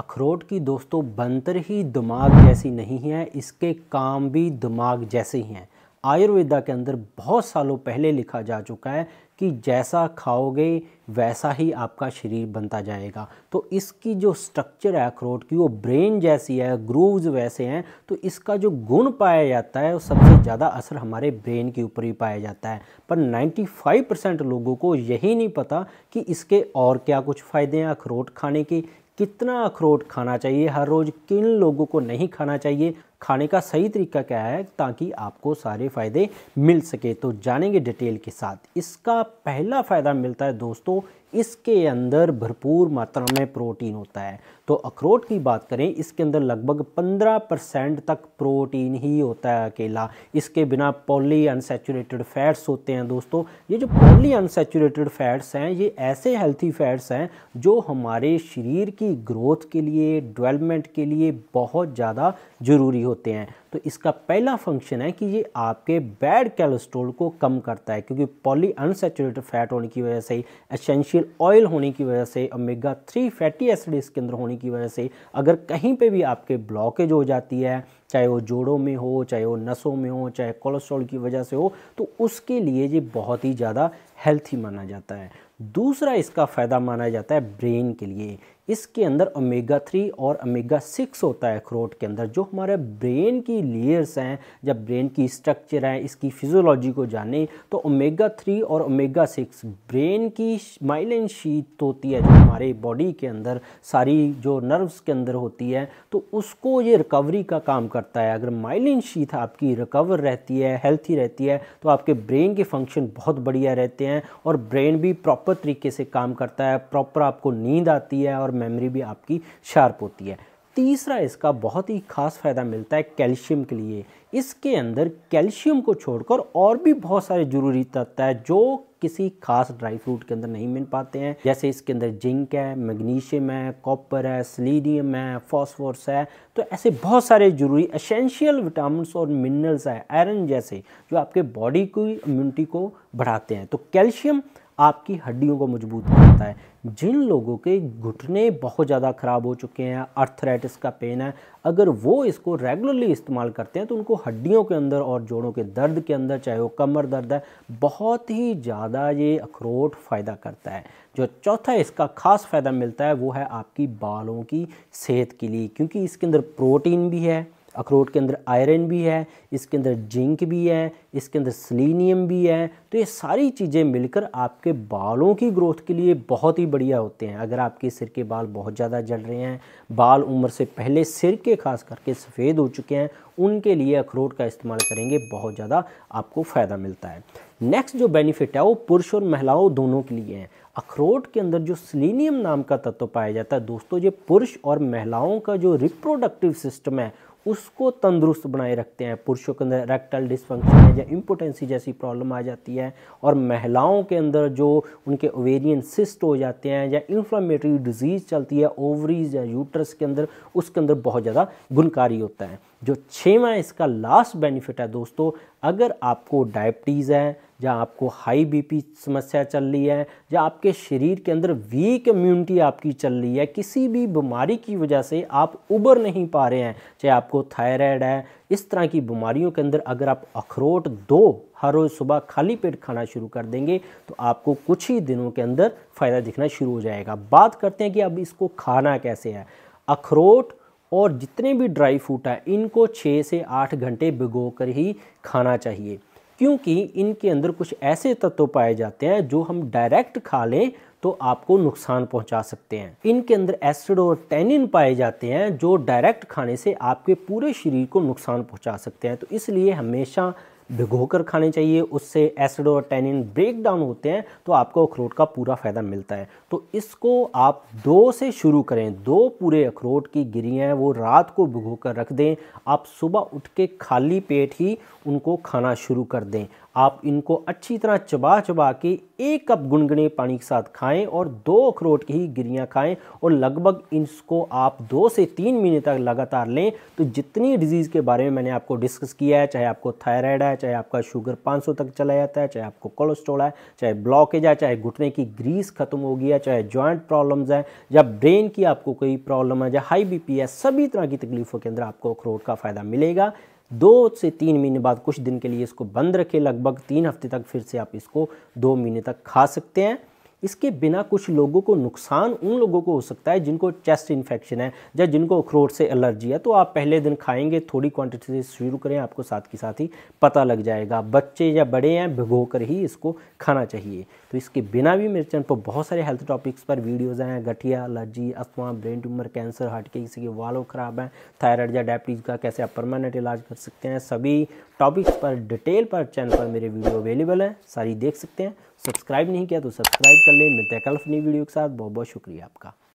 अखरोट की दोस्तों बनतर ही दिमाग जैसी नहीं है, इसके काम भी दिमाग जैसे ही हैं। आयुर्वेदा के अंदर बहुत सालों पहले लिखा जा चुका है कि जैसा खाओगे वैसा ही आपका शरीर बनता जाएगा। तो इसकी जो स्ट्रक्चर है अखरोट की, वो ब्रेन जैसी है, ग्रूव्स वैसे हैं। तो इसका जो गुण पाया जाता है वो सबसे ज़्यादा असर हमारे ब्रेन के ऊपर ही पाया जाता है। पर 95% लोगों को यही नहीं पता कि इसके और क्या कुछ फ़ायदे हैं अखरोट खाने के, कितना अखरोट खाना चाहिए हर रोज़, किन लोगों को नहीं खाना चाहिए, खाने का सही तरीका क्या है, ताकि आपको सारे फ़ायदे मिल सके। तो जानेंगे डिटेल के साथ। इसका पहला फ़ायदा मिलता है दोस्तों, इसके अंदर भरपूर मात्रा में प्रोटीन होता है। तो अखरोट की बात करें, इसके अंदर लगभग 15% तक प्रोटीन ही होता है अकेला। इसके बिना पॉली अनसैचुरेटेड फैट्स होते हैं दोस्तों। ये जो पॉली अनसैचुरेटेड फैट्स हैं, ये ऐसे हेल्थी फैट्स हैं जो हमारे शरीर की ग्रोथ के लिए, डेवलपमेंट के लिए बहुत ज़्यादा ज़रूरी होते हैं। तो इसका पहला फंक्शन है कि ये आपके बैड कोलेस्ट्रॉल को कम करता है, क्योंकि पॉली अनसैचुरेटेड फैट होने की वजह से, एसेंशियल ऑयल होने की वजह से, ओमेगा 3 फैटी एसिड इसके अंदर होने की वजह से अगर कहीं पे भी आपके ब्लॉकेज हो जाती है, चाहे वो जोड़ों में हो, चाहे वो नसों में हो, चाहे कोलेस्ट्रॉल की वजह से हो, तो उसके लिए ये बहुत ही ज़्यादा हेल्थी माना जाता है। दूसरा इसका फ़ायदा माना जाता है ब्रेन के लिए। इसके अंदर ओमेगा 3 और ओमेगा 6 होता है अखरोट के अंदर, जो हमारे ब्रेन की लेयर्स हैं, जब ब्रेन की स्ट्रक्चर है, इसकी फिजियोलॉजी को जाने तो ओमेगा 3 और ओमेगा 6 ब्रेन की माइलिन शीट होती है, जो हमारे बॉडी के अंदर सारी जो नर्व्स के अंदर होती है, तो उसको ये रिकवरी का काम करता है। अगर माइलिन शीट आपकी रिकवर रहती है, हेल्थी रहती है, तो आपके ब्रेन के फंक्शन बहुत बढ़िया रहते हैं और ब्रेन भी प्रॉपर तरीके से काम करता है, प्रॉपर आपको नींद आती है और मेमोरी भी आपकी शार्प होती है। तीसरा इसका बहुत ही खास फ़ायदा मिलता है कैल्शियम के लिए। इसके अंदर कैल्शियम को छोड़कर और भी बहुत सारे ज़रूरी तत्व है जो किसी खास ड्राई फ्रूट के अंदर नहीं मिल पाते हैं। जैसे इसके अंदर जिंक है, मैग्नीशियम है, कॉपर है, सेलेनियम है, फॉस्फोरस है, तो ऐसे बहुत सारे जरूरी एसेंशियल विटामिन्स और मिनरल्स है, आयरन जैसे, जो आपके बॉडी की इम्यूनिटी को बढ़ाते हैं। तो कैल्शियम आपकी हड्डियों को मजबूत करता है। जिन लोगों के घुटने बहुत ज़्यादा ख़राब हो चुके हैं, आर्थराइटिस का पेन है, अगर वो इसको रेगुलरली इस्तेमाल करते हैं तो उनको हड्डियों के अंदर और जोड़ों के दर्द के अंदर, चाहे वो कमर दर्द है, बहुत ही ज़्यादा ये अखरोट फ़ायदा करता है। जो चौथा इसका खास फ़ायदा मिलता है वो है आपकी बालों की सेहत के लिए, क्योंकि इसके अंदर प्रोटीन भी है, अखरोट के अंदर आयरन भी है, इसके अंदर जिंक भी है, इसके अंदर सेलेनियम भी है। तो ये सारी चीज़ें मिलकर आपके बालों की ग्रोथ के लिए बहुत ही बढ़िया होते हैं। अगर आपके सिर के बाल बहुत ज़्यादा झड़ रहे हैं, बाल उम्र से पहले सिर के खास करके सफ़ेद हो चुके हैं, उनके लिए अखरोट का इस्तेमाल करेंगे, बहुत ज़्यादा आपको फ़ायदा मिलता है। नेक्स्ट जो बेनिफिट है वो पुरुष और महिलाओं दोनों के लिए है। अखरोट के अंदर जो सेलेनियम नाम का तत्व पाया जाता है दोस्तों, ये पुरुष और महिलाओं का जो रिप्रोडक्टिव सिस्टम है उसको तंदुरुस्त बनाए रखते हैं। पुरुषों के अंदर रेक्टल डिस्फंक्शन या इम्पोटेंसी जैसी प्रॉब्लम आ जाती है, और महिलाओं के अंदर जो उनके ओवेरियन सिस्ट हो जाते हैं या इन्फ्लामेटरी डिजीज़ चलती है ओवरीज या यूट्रस के अंदर, उसके अंदर बहुत ज़्यादा गुणकारी होता है। जो 6वां इसका लास्ट बेनिफिट है दोस्तों, अगर आपको डायबिटीज़ है, या आपको हाई बीपी समस्या चल रही है, या आपके शरीर के अंदर वीक इम्यूनिटी आपकी चल रही है, किसी भी बीमारी की वजह से आप उबर नहीं पा रहे हैं, चाहे आपको थायराइड है, इस तरह की बीमारियों के अंदर अगर आप अखरोट 2 हर रोज़ सुबह खाली पेट खाना शुरू कर देंगे तो आपको कुछ ही दिनों के अंदर फ़ायदा दिखना शुरू हो जाएगा। बात करते हैं कि अब इसको खाना कैसे है। अखरोट और जितने भी ड्राई फ्रूट है, इनको 6 से 8 घंटे भिगो कर ही खाना चाहिए, क्योंकि इनके अंदर कुछ ऐसे तत्व पाए जाते हैं जो हम डायरेक्ट खा लें तो आपको नुकसान पहुंचा सकते हैं। इनके अंदर एसिड और टैनिन पाए जाते हैं जो डायरेक्ट खाने से आपके पूरे शरीर को नुकसान पहुंचा सकते हैं। तो इसलिए हमेशा भिगोकर खाने चाहिए, उससे एसिड और टैनिन ब्रेक डाउन होते हैं, तो आपको अखरोट का पूरा फ़ायदा मिलता है। तो इसको आप 2 से शुरू करें, 2 पूरे अखरोट की गिरियाँ वो रात को भिगोकर रख दें, आप सुबह उठ के खाली पेट ही उनको खाना शुरू कर दें। आप इनको अच्छी तरह चबा चबा के 1 कप गुनगुने पानी के साथ खाएं और 2 अखरोट की ही गिरियाँ खाएं और लगभग इसको आप 2 से 3 महीने तक लगातार लें। तो जितनी डिजीज़ के बारे में मैंने आपको डिस्कस किया है, चाहे आपको थायराइड है, चाहे आपका शुगर 500 तक चला जाता है, चाहे आपको कोलेस्ट्रॉल है, चाहे ब्लॉकेज है, चाहे घुटने की ग्रीस खत्म हो गई है, चाहे जॉइंट प्रॉब्लम्स है, या ब्रेन की आपको कोई प्रॉब्लम है, या हाई BP है, सभी तरह की तकलीफ़ों के अंदर आपको अखरोट का फ़ायदा मिलेगा। 2 से 3 महीने बाद कुछ दिन के लिए इसको बंद रखें, लगभग 3 हफ्ते तक फिर से आप इसको 2 महीने तक खा सकते हैं। इसके बिना कुछ लोगों को नुकसान उन लोगों को हो सकता है जिनको चेस्ट इन्फेक्शन है या जिनको अखरोट से एलर्जी है। तो आप पहले दिन खाएंगे, थोड़ी क्वांटिटी से शुरू करें, आपको साथ ही पता लग जाएगा। बच्चे या बड़े हैं, भिगो कर ही इसको खाना चाहिए। तो इसके बिना भी मेरे चैनल पर बहुत सारे हेल्थ टॉपिक्स पर वीडियोज़ हैं। गठिया, allergy, asthma, brain tumour, cancer, heart के किसी के वालों खराब हैं, थायराइड या डायबिटीज़ का कैसे आप परमानेंट इलाज कर सकते हैं, सभी टॉपिक्स पर डिटेल पर चैनल पर मेरे वीडियो अवेलेबल हैं, सारी देख सकते हैं। सब्सक्राइब नहीं किया तो सब्सक्राइब कर लें। मिलते हैं कल अपनी वीडियो के साथ। बहुत बहुत शुक्रिया आपका।